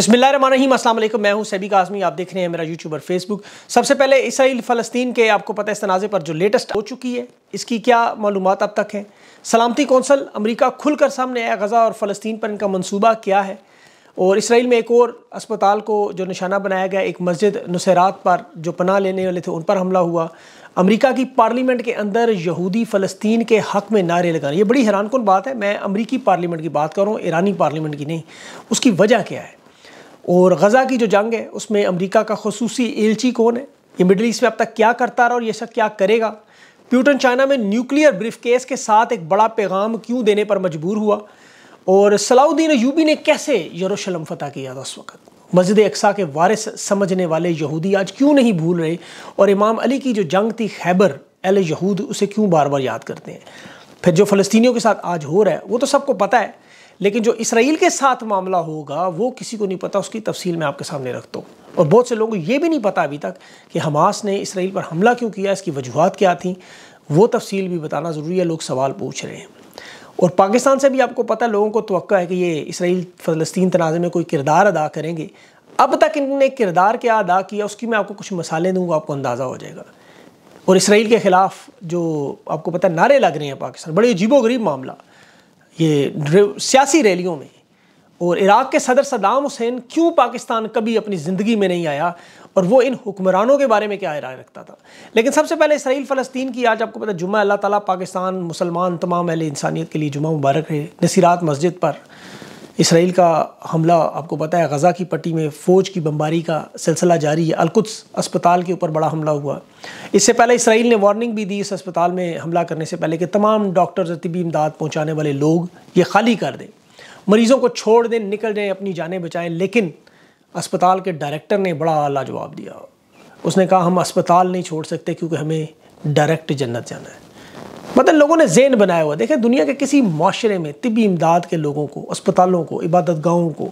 बिस्मिल्लाहिर्रहमानिर्रहीम, अस्सलाम वालेकुम। मैं हूं सबी काज़मी, आप देख रहे हैं मेरा यूट्यूब और फेसबुक। सबसे पहले इसराइल फ़लस्तीन के आपको पता है इस तनाज़े पर जो लेटेस्ट हो चुकी है, इसकी क्या मालूमात अब तक हैं। सलामती कौंसिल अमरीका खुलकर सामने आया, गज़ा और फ़लस्तीन पर इनका मंसूबा क्या है। और इसराइल में एक और अस्पताल को जो निशाना बनाया गया, एक मस्जिद नुसैरात पर जो पनाह लेने वाले थे उन पर हमला हुआ। अमरीका की पार्लियामेंट के अंदर यहूदी फ़लस्तीन के हक़ में नारे लगाना, ये बड़ी हैरानकुन बात है। मैं अमरीकी पार्लियामेंट की बात कर रहा हूँ, ईरानी पार्लियामेंट की नहीं। उसकी वजह क्या है? और गज़ा की जो जंग है उसमें अमरीका का खसूसी एलची कौन है? ये मिडल ईस्ट में अब तक क्या करता रहा और ये सब क्या करेगा? प्यूटन चाइना में न्यूक्लियर ब्रीफकेस के साथ एक बड़ा पैगाम क्यों देने पर मजबूर हुआ? और सलाउद्दीन अयूबी ने कैसे यरूशलेम फतह किया था? उस वक्त मस्जिद अक्सा के वारिस समझने वाले यहूदी आज क्यों नहीं भूल रहे? और इमाम अली की जो जंग थी खैबर अल यहूद, उसे क्यों बार बार याद करते हैं? फिर जो फ़लस्तीनियों के साथ आज हो रहा है वो तो सबको पता है, लेकिन जो इसराइल के साथ मामला होगा वो किसी को नहीं पता। उसकी तफसील मैं आपके सामने रखता हूँ। और बहुत से लोगों को ये भी नहीं पता अभी तक कि हमास ने इसराइल पर हमला क्यों किया, इसकी वजूहत क्या थी, वो तफसील भी बताना ज़रूरी है। लोग सवाल पूछ रहे हैं। और पाकिस्तान से भी आपको पता है, लोगों को तवक्को है कि ये इसराइल फ़लस्तीन तनाज़े में कोई किरदार अदा करेंगे। अब तक इनने किरदार क्या अदा किया उसकी मैं आपको कुछ मिसालें दूँगा, आपको अंदाज़ा हो जाएगा। और इसराइल के ख़िलाफ़ जो आपको पता है नारे लग रहे हैं पाकिस्तान, बड़े अजीबोगरीब मामला, ये सियासी रैलियों में। और इराक़ के सदर सद्दाम हुसैन क्यों पाकिस्तान कभी अपनी ज़िंदगी में नहीं आया, और वो इन हुक्मरानों के बारे में क्या राय रखता था। लेकिन सबसे पहले इसराइल फ़लस्तीन की आज आपको पता है जुम्मा, अल्लाह ताला पाकिस्तान मुसलमान तमाम अहले इंसानियत के लिए जुम्मा मुबारक है। नसीरात मस्जिद पर इसराइल का हमला आपको पता है, गज़ा की पट्टी में फ़ौज की बमबारी का सिलसिला जारी है। अलकुद्स अस्पताल के ऊपर बड़ा हमला हुआ। इससे पहले इसराइल ने वार्निंग भी दी इस अस्पताल में हमला करने से पहले कि तमाम डॉक्टर्स और तिबी इमदाद पहुँचाने वाले लोग ये खाली कर दें, मरीज़ों को छोड़ दें, निकल जाएँ, अपनी जानें बचाएँ। लेकिन अस्पताल के डायरेक्टर ने बड़ा आला जवाब दिया। उसने कहा हम अस्पताल नहीं छोड़ सकते क्योंकि हमें डायरेक्ट जन्नत जाना है। मतलब लोगों ने जेन बनाया हुआ। देखें दुनिया के किसी माशरे में तिब्बी इमदाद के लोगों को, अस्पतालों को, इबादत गाहों को,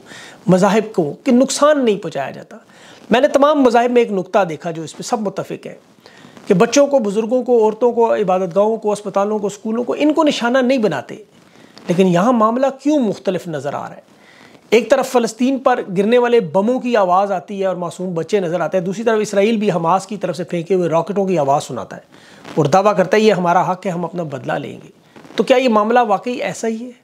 मज़ाहिब को कि नुकसान नहीं पहुँचाया जाता। मैंने तमाम मज़ाहिब में एक नुक्ता देखा जो इस पर सब मुतफिक है कि बच्चों को, बुज़ुर्गों को, औरतों को, इबादत गाहों को, अस्पतालों को, स्कूलों को, इनको निशाना नहीं बनाते। लेकिन यहाँ मामला क्यों मुख्तलिफ नज़र आ रहा है? एक तरफ फ़लस्तीन पर गिरने वाले बमों की आवाज़ आती है और मासूम बच्चे नज़र आते हैं, दूसरी तरफ इसराइल भी हमास की तरफ से फेंके हुए रॉकेटों की आवाज़ सुनाता है और दावा करता है ये हमारा हक़ है, हम अपना बदला लेंगे। तो क्या ये मामला वाकई ऐसा ही है?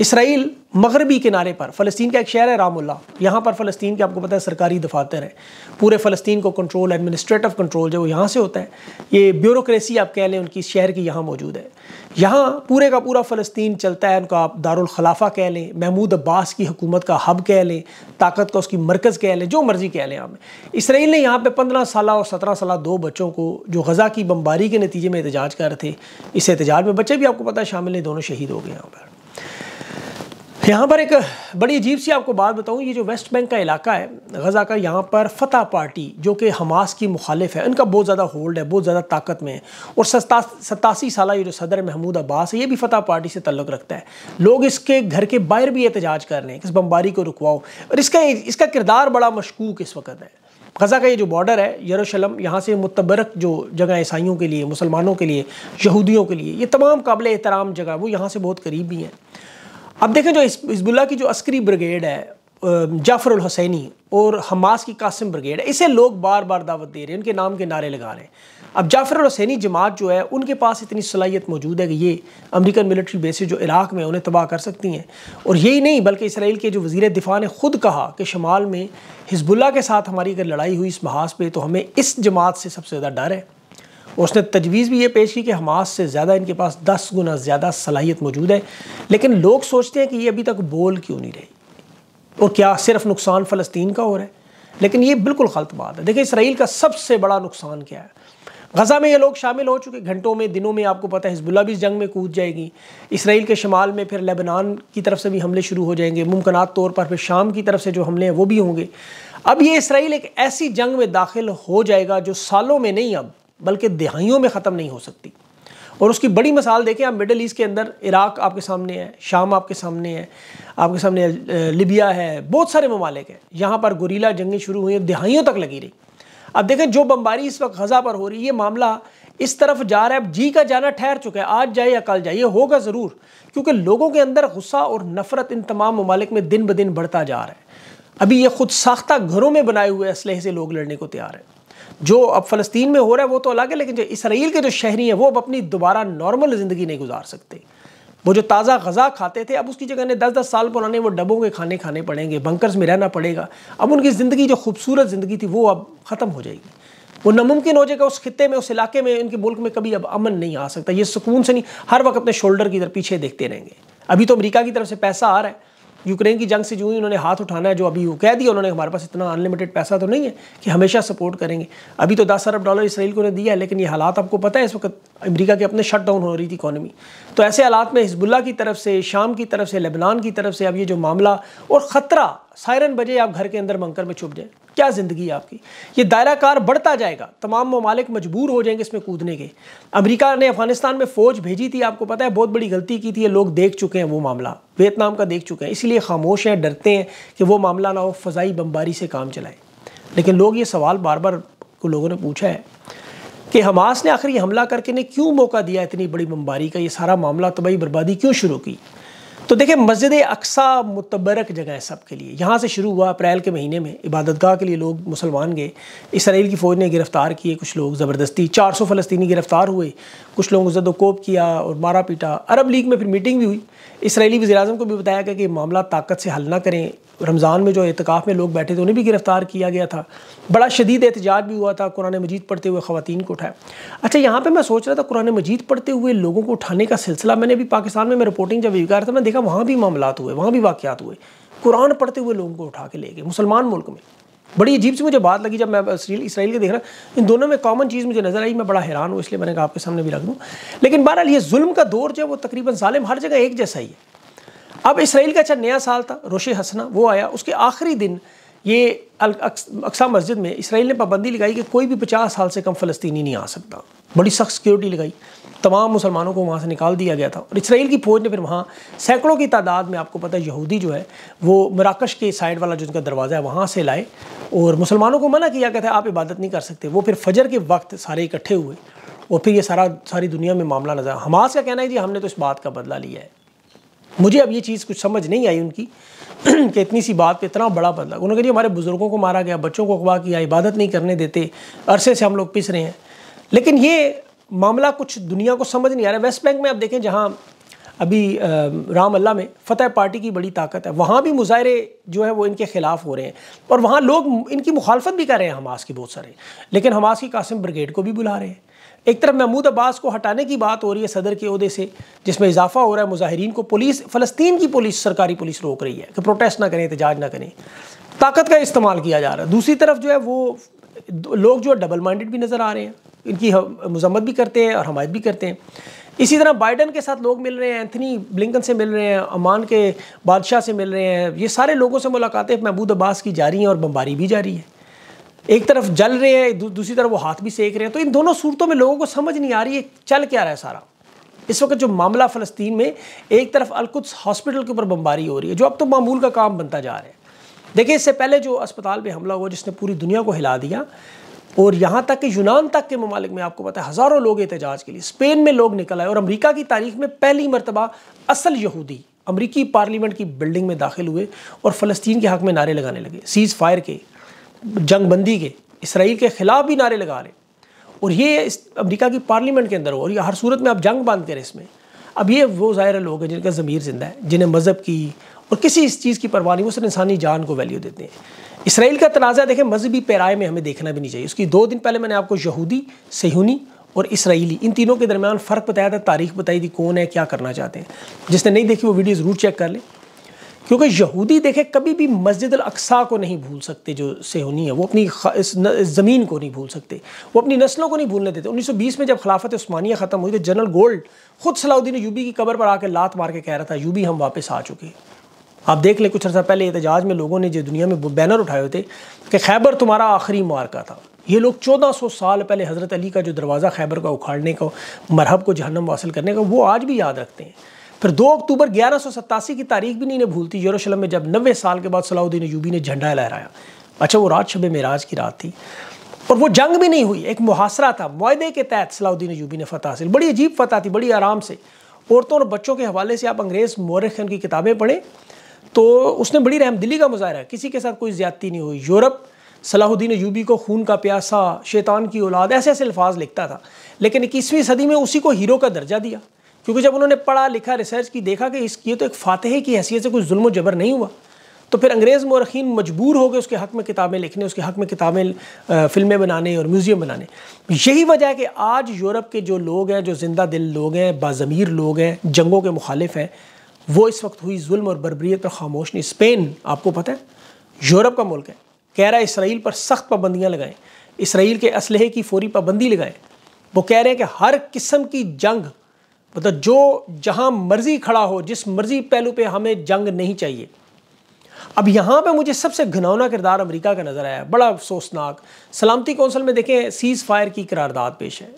इसराइल मगरबी किनारे पर, फ़लस्तीन का एक शहर है रामुल्ला, यहाँ पर फ़लस्तीन के आपको पता है सरकारी दफातर है। पूरे फ़लस्तीन को कंट्रोल, एडमिनिस्ट्रेटिव कंट्रोल जो यहाँ से होता है, ये ब्यूरोक्रेसी आप कह लें उनकी शहर की यहाँ मौजूद है। यहाँ पूरे का पूरा फ़लस्तीन चलता है, उनका आप दारुल खलाफा कह लें, महमूद अब्बास की हुकूमत का हब कह लें, ताकत का उसकी मरकज़ कह लें, जो मर्ज़ी कह लें आप। इसराइल ने यहाँ पर 15 साल और 17 साल दो बच्चों को जो गज़ा की बमबारी के नतीजे में एहतजाज कर रहे थे, इस एहतजाज में बच्चे भी आपको पता है शामिल हैं, दोनों शहीद हो गए। यहाँ पर एक बड़ी अजीब सी आपको बात बताऊं, ये जो वेस्ट बैंक का इलाका है गज़ा का, यहाँ पर फतह पार्टी जो कि हमास की मुखालिफ है, उनका बहुत ज़्यादा होल्ड है, बहुत ज़्यादा ताकत में है। और 87 साल ये जो सदर महमूद अब्बास है, ये भी फतह पार्टी से तल्लुक़ रखता है। लोग इसके घर के बाहर भी एहतजाज कर रहे हैं कि इस बमबारी को रुकवाओ। और इसका किरदार बड़ा मशकूक इस वक्त है। गज़ा का ये जो बॉर्डर है यरूशलेम, यहाँ से मुतबरक जो जगह ईसाइयों के लिए, मुसलमानों के लिए, यहूदियों के लिए, ये तमाम काबिल एहतराम जगह, वो यहाँ से बहुत करीब भी हैं। अब देखें जो हिज़्बुल्लाह की जो अस्करी ब्रिगेड है, जाफ़र अल हुसैनी, और हमास की कासिम ब्रिगेड है, इसे लोग बार बार दावत दे रहे हैं, उनके नाम के नारे लगा रहे हैं। अब जाफ़र अल हुसैनी जमात जो है उनके पास इतनी सलाहियत मौजूद है कि ये अमेरिकन मिलिट्री बेसिस जो इराक़ में उन्हें तबाह कर सकती हैं। और यही नहीं बल्कि इसराइल के जो वज़ीर दिफ़ा ने ख़ुद कहा कि शमाल में हिज़्बुल्लाह के साथ हमारी अगर लड़ाई हुई इस महाज पर तो हमें इस जमात से सबसे ज़्यादा डर है। और उसने तजवीज़ भी ये पेश की कि हमास से ज़्यादा इनके पास 10 गुना ज़्यादा सलाहियत मौजूद है। लेकिन लोग सोचते हैं कि ये अभी तक बोल क्यों नहीं रही और क्या सिर्फ नुकसान फ़लस्तीन का हो रहा है? लेकिन ये बिल्कुल गलत बात है। देखिए इसराइल का सबसे बड़ा नुकसान क्या है? गज़ा में ये लोग शामिल हो चुके, घंटों में, दिनों में आपको पता है हिज़्बुल्लाह भी इस जंग में कूद जाएगी। इसराइल के शमाल में फिर लेबनान की तरफ से भी हमले शुरू हो जाएंगे, मुमकिन तौर पर फिर शाम की तरफ से जो हमले हैं वो भी होंगे। अब ये इसराइल एक ऐसी जंग में दाखिल हो जाएगा जो सालों में नहीं अब बल्कि दहाइयों में ख़त्म नहीं हो सकती। और उसकी बड़ी मिसाल देखें आप मिडल ईस्ट के अंदर, इराक़ आपके सामने है, शाम आपके सामने है, आपके सामने लिबिया है, बहुत सारे ममालिक हैं। यहाँ पर गुरीला जंगें शुरू हुई हैं, दहाइयों तक लगी रही। अब देखें जो बमबारी इस वक्त गज़ा पर हो रही है, ये मामला इस तरफ जा रहा है। अब जी का जाना ठहर चुका है, आज जाए या कल जाए ये होगा ज़रूर, क्योंकि लोगों के अंदर गुस्सा और नफ़रत इन तमाम ममालिक में दिन ब दिन बढ़ता जा रहा है। अभी ये खुद साख्ता घरों में बनाए हुए असलहे से लोग लड़ने को तैयार हैं। जो अब फ़लस्तीन में हो रहा है वो तो अलग है, लेकिन जो इसराइल के जो शहरी हैं वो अब अपनी दोबारा नॉर्मल ज़िंदगी नहीं गुजार सकते। वो जो ताज़ा गज़ा खाते थे अब उसकी जगह ने 10-10 साल पुराने वो डब्बों के खाने खाने पड़ेंगे, बंकर्स में रहना पड़ेगा। अब उनकी ज़िंदगी जो खूबसूरत ज़िंदगी थी वो अब ख़त्म हो जाएगी, वो नामुमकिन हो जाएगा। उस खित्ते में, उस इलाके में, उनके मुल्क में कभी अब अमन नहीं आ सकता। ये सुकून से नहीं, हर वक्त अपने शोल्डर की तरफ पीछे देखते रहेंगे। अभी तो अमेरिका की तरफ से पैसा आ रहा है, यूक्रेन की जंग से जो ही उन्होंने हाथ उठाना है, जो अभी वो कह दिया उन्होंने हमारे पास इतना अनलिमिटेड पैसा तो नहीं है कि हमेशा सपोर्ट करेंगे। अभी तो $10 अरब इसराइल को ने दिया है, लेकिन ये हालात आपको पता है इस वक्त अमेरिका के अपने शट डाउन हो रही थी इकॉनमी। तो ऐसे हालात में हिजबुल्ला की तरफ से, शाम की तरफ से, लेबनान की तरफ से अब ये जो मामला और ख़तरा, सायरन बजे आप घर के अंदर बंकर में छुप जाएं, क्या ज़िंदगी है आपकी। ये दायरा कार बढ़ता जाएगा, तमाम ममालिक मजबूर हो जाएंगे इसमें कूदने के। अमेरिका ने अफगानिस्तान में फ़ौज भेजी थी, आपको पता है, बहुत बड़ी गलती की थी। ये लोग देख चुके हैं, वो मामला वियतनाम का देख चुके हैं, इसलिए खामोश हैं, डरते हैं कि वो मामला ना हो, फ़ज़ाई बमबारी से काम चलाएं। लेकिन लोग ये सवाल बार बार को लोगों ने पूछा है कि हमास ने आखिर हमला करके ने क्यों मौका दिया इतनी बड़ी बमबारी का, ये सारा मामला तबाही बर्बादी क्यों शुरू की। तो देखिए, मस्जिद अक्सा मुतबरक जगह है सबके लिए। यहाँ से शुरू हुआ, अप्रैल के महीने में इबादतगाह के लिए लोग मुसलमान गए, इसराइल की फ़ौज ने गिरफ़्तार किए कुछ लोग ज़बरदस्ती, 400 फ़लस्तीनी गिरफ़्तार हुए, कुछ लोगों को ज़दोकोब किया और मारा पीटा। अरब लीग में फिर मीटिंग भी हुई, इसराइली वज़ीर-ए-आज़म को भी बताया गया कि मामला ताकत से हल ना करें। रमज़ान में जो एतकाफ़ में लोग बैठे थे उन्हें भी गिरफ़्तार किया गया था, बड़ा शदीद एहतजाज भी हुआ था, कुरान मजीद पढ़ते हुए ख़वातीन को उठाया। अच्छा, यहाँ पर मैं सोच रहा था कुरान मजीद पढ़ते हुए लोगों को उठाने का सिलसिला, मैंने भी पाकिस्तान में रिपोर्टिंग जब कर रहा था, मैंने देखा वहाँ भी मामलात हुए, वहाँ भी वाक़ियात हुए, कुरान पढ़ते हुए लोगों को उठा के ले गए मुसलमान मुल्क में। बड़ी अजीब सी मुझे बात लगी जब मैं इसराइल के देख रहा, इन दोनों में कॉमन चीज़ मुझे नज़र आई। मैं बड़ा हैरान हूँ, इसलिए मैंने कहा आपके सामने भी रख दूँ। लेकिन बहरहाल ये जुल्म का दौर जो है वो तकरीबन ज़ालिम हर जगह एक जैसा ही है। अब इसराइल का अच्छा नया साल था, रोशे हसना वो आया, उसके आखिरी दिन ये अक्सा मस्जिद में इसराइल ने पाबंदी लगाई कि कोई भी 50 साल से कम फ़लस्तीनी नहीं आ सकता। बड़ी सख्त सिक्योरिटी लगाई, तमाम मुसलमानों को वहाँ से निकाल दिया गया था। और इसराइल की फ़ौज ने फिर वहाँ सैकड़ों की तादाद में, आपको पता है, यहूदी जो है वो मराकश के साइड वाला जो उनका दरवाज़ा है वहाँ से लाए और मुसलमानों को मना किया गया था आप इबादत नहीं कर सकते। वो फिर फजर के वक्त सारे इकट्ठे हुए और फिर ये सारी दुनिया में मामला नजर। हमास का कहना है जी हमने तो इस बात का बदला लिया है। मुझे अब ये चीज़ कुछ समझ नहीं आई उनकी कि इतनी सी बात पे इतना बड़ा बदला। उन्होंने कहा जी हमारे बुज़ुर्गों को मारा गया, बच्चों को अगवा किया, इबादत नहीं करने देते, अरसे से हम लोग पिस रहे हैं। लेकिन ये मामला कुछ दुनिया को समझ नहीं आ रहा। वेस्ट बैंक में आप देखें, जहाँ अभी राम अल्लाह में फतह पार्टी की बड़ी ताकत है, वहाँ भी मुजाहरे जो है वो इनके ख़िलाफ़ हो रहे हैं और वहाँ लोग इनकी मुखालफत भी कर रहे हैं हमास की बहुत सारे। लेकिन हमास की कासिम ब्रिगेड को भी बुला रहे हैं। एक तरफ महमूद अब्बास को हटाने की बात हो रही है सदर के ओहदे से, जिसमें इजाफा हो रहा है। मुजाहिरीन को पुलिस, फ़लस्तीन की पुलिस, सरकारी पुलिस रोक रही है कि प्रोटेस्ट ना करें, एहतजाज ना करें, ताकत का इस्तेमाल किया जा रहा है। दूसरी तरफ जो है वो लोग जो है डबल माइंडेड भी नज़र आ रहे हैं, इनकी मजम्मत भी करते हैं और हमायत भी करते हैं। इसी तरह बाइडन के साथ लोग मिल रहे हैं, एंथनी ब्लिंकन से मिल रहे हैं, अमान के बादशाह से मिल रहे हैं, ये सारे लोगों से मुलाकातें महमूद अब्बास की जारी हैं और बमबारी भी जारी है। एक तरफ जल रहे हैं, दूसरी तरफ वो हाथ भी सेक रहे हैं। तो इन दोनों सूरतों में लोगों को समझ नहीं आ रही है चल क्या रहा है सारा। इस वक्त जो मामला फ़लस्तीन में, एक तरफ अल-कुद्स हॉस्पिटल के ऊपर बमबारी हो रही है जो अब तो मामूल का काम बनता जा रहा है। देखिए, इससे पहले जो अस्पताल पे हमला हुआ जिसने पूरी दुनिया को हिला दिया, और यहाँ तक कि यूनान तक के ममालिक में आपको पता है हज़ारों लोग एहतजाज के लिए, स्पेन में लोग निकल आए, और अमरीका की तारीख में पहली मरतबा असल यहूदी अमरीकी पार्लियामेंट की बिल्डिंग में दाखिल हुए और फ़लस्तीन के हक़ में नारे लगाने लगे, सीज़ फायर के, जंगबंदी के, इसराइल के ख़िलाफ़ भी नारे लगा रहे, और ये अमेरिका की पार्लियामेंट के अंदर हो, और ये हर सूरत में आप जंग बांध कर इसमें। अब ये वो ज़ाहिर लोग हैं जिनका ज़मीर ज़िंदा है, जिन्हें मज़हब की और किसी इस चीज़ की परवाह नहीं, वो सिर्फ इंसानी जान को वैल्यू देते हैं। इसराइल का तनाज़ा देखें मजहबी पैराए में हमें देखना भी नहीं चाहिए। उसकी 2 दिन पहले मैंने आपको यहूदी, सिहूनी और इसराइली, इन तीनों के दरमियान फ़र्क बताया था, तारीख बताई थी कौन है, क्या करना चाहते हैं। जिसने नहीं देखी वो वीडियो ज़रूर चेक कर लें, क्योंकि यहूदी देखे कभी भी मस्जिद अल अक्सा को नहीं भूल सकते। जो सेहूनी है वो अपनी ज़मीन को नहीं भूल सकते, वो अपनी नस्लों को नहीं भूलने देते। 1920 में जब खिलाफत उस्मानिया ख़त्म हुई तो जनरल गोल्ड खुद सलाउद्दीन यूबी की कब्र पर आकर लात मार के कह रहा था यूबी हम वापस आ चुके। आप देख लें, कुछ अर्सा पहले एहतजाज में लोगों ने जो दुनिया में बैनर उठाए हुए थे कि खैबर तुम्हारा आखिरी मार्का था। ये लोग 1400 साल पहले हज़रत अली का जो दरवाज़ा खैबर का उखाड़ने का, मरहब को जहन्नम वासिल करने का, वो आज भी याद रखते हैं। फिर 2 अक्टूबर 1187 की तारीख भी नहीं भूलती, यरूशलेम में जब 90 साल के बाद सलाउद्दीन अयूबी ने झंडा लहराया। अच्छा, वो रात शब मेराज की रात थी और वो जंग भी नहीं हुई, एक मुहासरा था, मुआहदे के तहत सलाउद्दीन अयूबी ने फतह हासिल। बड़ी अजीब फतह थी, बड़ी आराम से। औरतों और बच्चों के हवाले से आप अंग्रेज़ मौरखन की किताबें पढ़ें तो उसने बड़ी रहमदिली का मुजाहरा, किसी के साथ कोई ज्यादती नहीं हुई। यूरोप सलाहुद्दीन अयूबी को खून का प्यासा, शैतान की औलाद, ऐसे ऐसे अल्फाज लिखता था, लेकिन 21वीं सदी में उसी को हीरो का दर्जा दिया, क्योंकि जब उन्होंने पढ़ा लिखा रिसर्च की, देखा कि ये तो एक फातहे की हैसियत से कुछ जुल्म व जबर नहीं हुआ, तो फिर अंग्रेज़ मौरखीन मजबूर हो गए उसके हक़ में किताबें लिखने, उसके हक़ में किताबें फ़िल्में बनाने और म्यूज़ियम बनाने। यही वजह है कि आज यूरोप के जो लोग हैं, जो जिंदा दिल लोग हैं, बाज़मीर लोग हैं, जंगों के मुखालिफ हैं, वो इस वक्त हुई जुल्म और बरबरीत पर खामोश नहीं। स्पेन, आपको पता है, यूरोप का मुल्क है, कह रहा है इसराइल पर सख्त पाबंदियाँ लगाएँ, इसराइल के असलहे की फौरी पाबंदी लगाएँ। वो कह रहे हैं कि हर किस्म की जंग, मतलब जो जहाँ मर्जी खड़ा हो, जिस मर्जी पहलू पे हमें जंग नहीं चाहिए। अब यहाँ पे मुझे सबसे घिनौना किरदार अमेरिका का नज़र आया, बड़ा अफसोसनाक। सलामती कौंसिल में देखें, सीज़ फायर की करारदाद पेश है,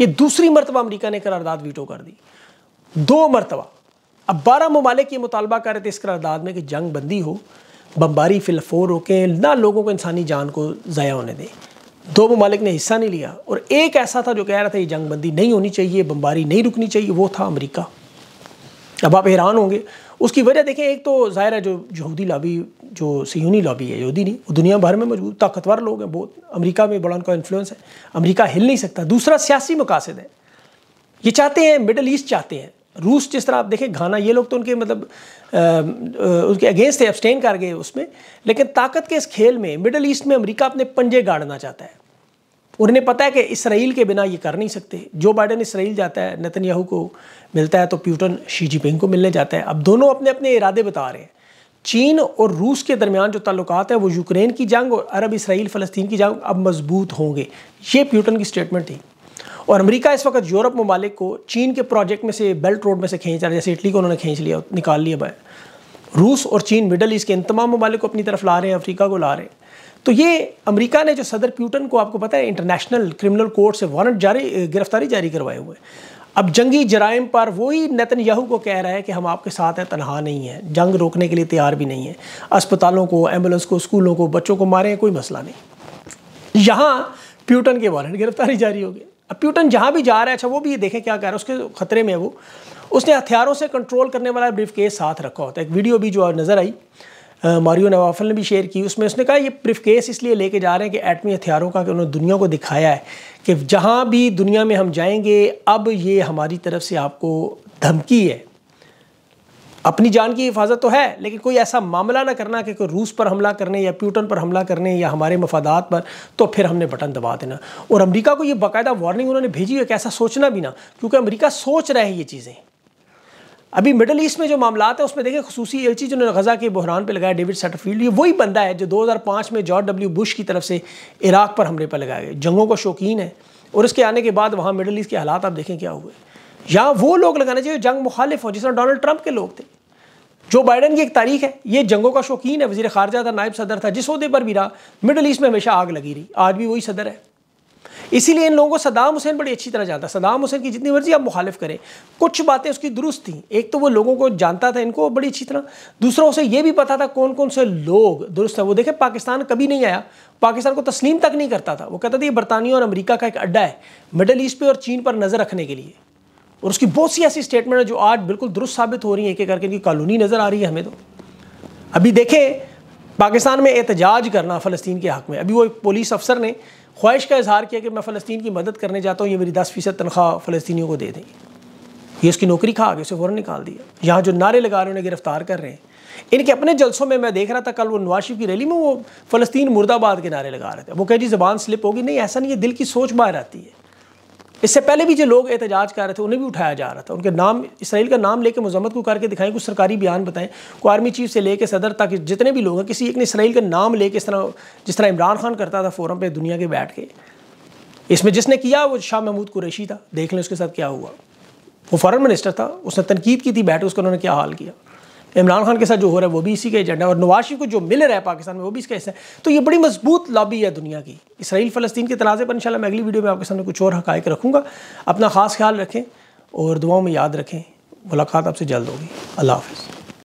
ये दूसरी मरतबा अमेरिका ने करारदाद वीटो कर दी, 2 मरतबा। अब 12 ममालिक ये मुतालबा कर रहे थे इस करारदाद में कि जंग बंदी हो, बमबारी फिलफोर रोकें, ना लोगों को इंसानी जान को ज़ाया होने दें। 2 ममालिक ने हिस्सा नहीं लिया, और एक ऐसा था जो कह रहा था ये जंगबंदी नहीं होनी चाहिए, बमबारी नहीं रुकनी चाहिए, वो था अमेरिका। अब आप हैरान होंगे, उसकी वजह देखें, एक तो ज़ाहिर है जो यहूदी लॉबी, जो सियूनी लॉबी है, यहूदी नहीं, वो दुनिया भर में मजबूत ताकतवर लोग हैं, बहुत अमेरिका में बड़ा उनका इन्फ्लुएंस है, अमेरिका हिल नहीं सकता। दूसरा सियासी मकासद है, ये चाहते हैं मिडल ईस्ट चाहते हैं, रूस जिस तरह आप देखें, घाना, ये लोग तो उनके मतलब उनके अगेंस्ट थे, एब्सटेन कर गए उसमें, लेकिन ताकत के इस खेल में मिडल ईस्ट में अमेरिका अपने पंजे गाड़ना चाहता है। उन्हें पता है कि इसराइल के बिना ये कर नहीं सकते। जो बाइडन इसराइल जाता है, नेतन्याहू को मिलता है, तो प्यूटन शी जिनपिंग को मिलने जाता है। अब दोनों अपने अपने इरादे बता रहे हैं। चीन और रूस के दरमियान जो ताल्लुकात हैं, वो यूक्रेन की जंग और अरब इसराइल फ़लस्तीन की जंग अब मजबूत होंगे, ये प्यूटन की स्टेटमेंट थी। और अमेरिका इस वक्त यूरोप ममालिक को चीन के प्रोजेक्ट में से, बेल्ट रोड में से खींच रहा है, जैसे इटली को उन्होंने खींच लिया, निकाल लिया बाहर। रूस और चीन मिडल ईस्ट के इन तमाम ममालिक को अपनी तरफ ला रहे हैं, अफ्रीका को ला रहे हैं। तो ये अमेरिका ने जो सदर प्यूटन को, आपको पता है, इंटरनेशनल क्रिमिनल कोर्ट से वारंट जारी, गिरफ्तारी जारी करवाए हुए। अब जंगी जराइम पर वही नेतन्याहू को कह रहा है कि हम आपके साथ हैं, तनहा नहीं है, जंग रोकने के लिए तैयार भी नहीं है, अस्पतालों को, एम्बुलेंस को, स्कूलों को, बच्चों को मारें, कोई मसला नहीं। यहाँ प्यूटन के वारंट गिरफ्तारी जारी हो गए। अब प्यूटन जहाँ भी जा रहा है, अच्छा वो भी ये देखें क्या कह रहा है, उसके खतरे में है वो। उसने हथियारों से कंट्रोल करने वाला ब्रीफ केस साथ रखा होता है। एक वीडियो भी जो नज़र आई, मारियो नवाफल ने भी शेयर की, उसमें उसने कहा ये ब्रीफ केस इसलिए लेके जा रहे हैं कि एटमी हथियारों का, कि उन्होंने दुनिया को दिखाया है कि जहाँ भी दुनिया में हम जाएंगे, अब ये हमारी तरफ से आपको धमकी है। अपनी जान की हिफाजत तो है, लेकिन कोई ऐसा मामला ना करना कि कोई रूस पर हमला करने या प्यूटन पर हमला करने या हमारे मफादात पर, तो फिर हमने बटन दबा देना। और अमेरिका को ये बाकायदा वार्निंग उन्होंने भेजी है कि ऐसा सोचना भी ना, क्योंकि अमेरिका सोच रहा है ये चीज़ें। अभी मिडल ईस्ट में जो मामलात हैं, उसमें देखें खुसूसी एलची जिन्होंने गजा के बहरान पर लगाया, डेविड सटरफील्ड, ये वही बंदा है जो 2005 में जॉर्ज डब्ल्यू बुश की तरफ से इराक़ पर हमले पर लगाया गया। जंगों का शौकीन है, और उसके आने के बाद वहाँ मिडल ईस्ट के हालात आप देखें क्या हुए। यहाँ वो लोग लगाने चाहिए जंग मुखालिफ हो, जिस तरह डोनाल्ड ट्रंप के लोग थे। जो बाइडन की एक तारीख है, ये जंगों का शौकीन है, वजीर खारजा था, नायब सदर था, जिस अहदे पर भी रहा, मिडल ईस्ट में हमेशा आग लगी रही, आज भी वही सदर है। इसीलिए इन लोगों को सद्दाम हुसैन बड़ी अच्छी तरह जानता। सद्दाम हुसैन की जितनी मर्जी आप मुखालिफ करें, कुछ बातें उसकी दुरुस्त थी। एक तो वो लोगों को जानता था, इनको बड़ी अच्छी तरह, दूसरा उसे ये भी पता था कौन कौन से लोग दुरुस्त है। वो देखें, पाकिस्तान कभी नहीं आया, पाकिस्तान को तस्लीम तक नहीं करता था, वो कहता था ये बरतानिया और अमरीका का एक अड्डा है मिडल ईस्ट पर और चीन पर नज़र रखने के लिए। और उसकी बहुत सी ऐसी स्टेटमेंट है जो आज बिल्कुल दुरुस्त साबित हो रही है, एक एक करके इनकी कानूनी नज़र आ रही है हमें। तो अभी देखें पाकिस्तान में एहतजाज करना फ़लस्तीन के हक़ में, अभी वो एक पुलिस अफसर ने ख्वाहिश का इजहार किया कि मैं फ़लस्तीन की मदद करने जाता हूँ, ये मेरी 10% तनख्वाह फ़लस्तीनियों को दे दें। ये उसकी नौकरी खा गई, उसे फ़ौरन निकाल दिया। यहाँ जो नारे लगा रहे हैं, उन्हें गिरफ्तार कर रहे हैं। इनके अपने जलसों में मैं देख रहा था कल, वो नवाज शरीफ की रैली में वो फ़लस्तीन मुर्दाबाद के नारे लगा रहे थे। वो कह जी ज़बान स्लिप होगी, नहीं ऐसा नहीं है, दिल की सोच बाहर आती है। इससे पहले भी जो लोग एहतजाज कर रहे थे, उन्हें भी उठाया जा रहा था, उनके नाम इसराइल का नाम लेके मजम्मत को करके दिखाएं, कुछ सरकारी बयान बताएं, को आर्मी चीफ से लेके सदर तक जितने भी लोग हैं, किसी एक ने इसराइल का नाम लेके इस तरह, जिस तरह इमरान खान करता था फोरम पे दुनिया के बैठ के, इसमें जिसने किया वो शाह महमूद कुरैशी था। देख लें उसके साथ क्या हुआ, वो फॉरेन मिनिस्टर था, उसने तनकीद की थी बैठ के, उसको उन्होंने क्या हाल किया। इमरान खान के साथ जो हो रहा है वो भी इसी का एजेंडा है, और नवाज शरीफ को जो मिल रहा है पाकिस्तान में वो भी इसका हिस्सा है। तो ये बड़ी मजबूत लॉबी है दुनिया की। इसराइल फ़लस्तीन के तनाज़े पर इंशाल्लाह मैं अगली वीडियो में आपके सामने कुछ और हक़ाइक़ रखूँगा। अपना ख़ास ख्याल रखें और दुआओं में याद रखें। मुलाकात आपसे जल्द होगी। अल्लाह हाफ़िज़।